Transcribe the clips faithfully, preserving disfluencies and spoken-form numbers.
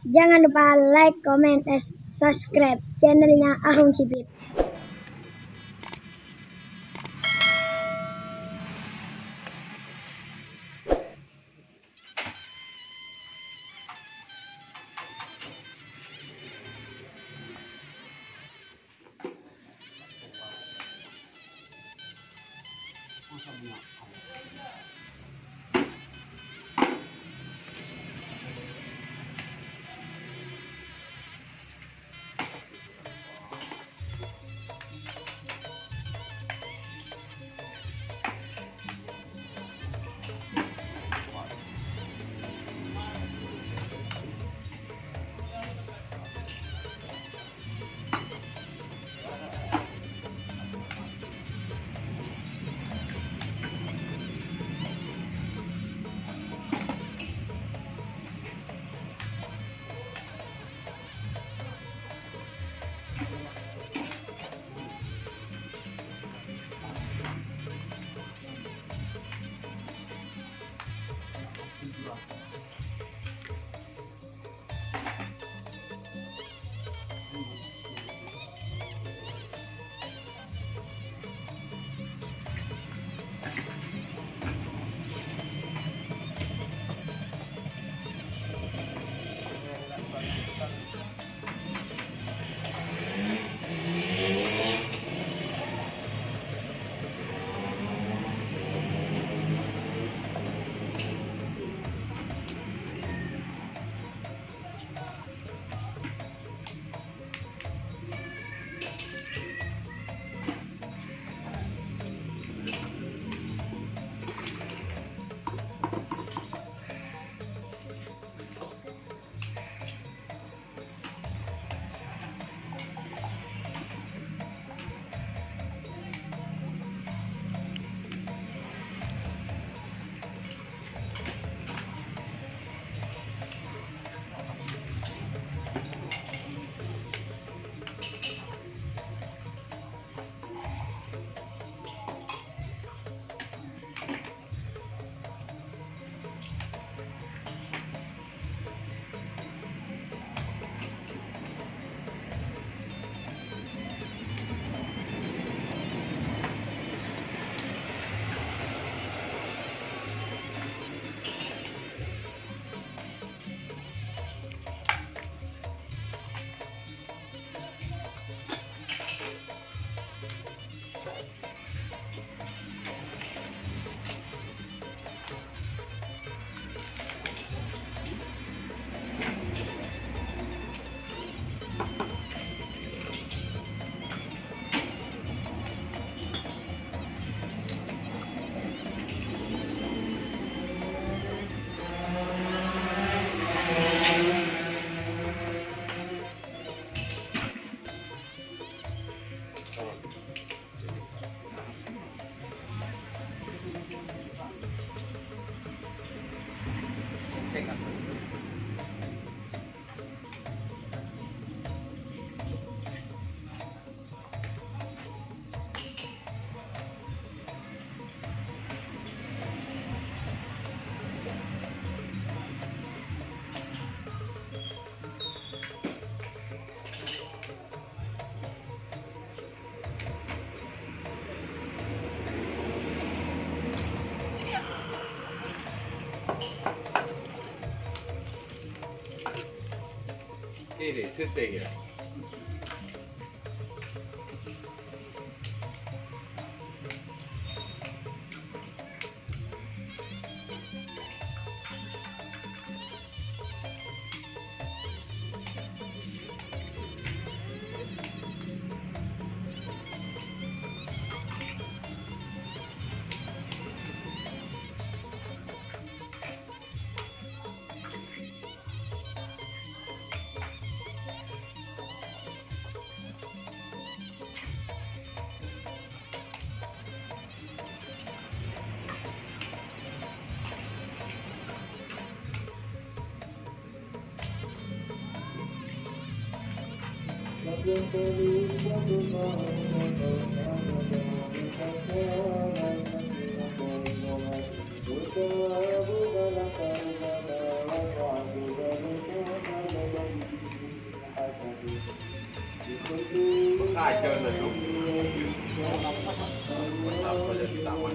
Jangan lupa like, comment, dan subscribe channelnya Ahong Sipit. It is, it's bigger. Hãy subscribe cho kênh Ghiền Mì Gõ Để không bỏ lỡ những video hấp dẫn. Kacau dah tu. Mantap saja kita awal.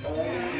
All right.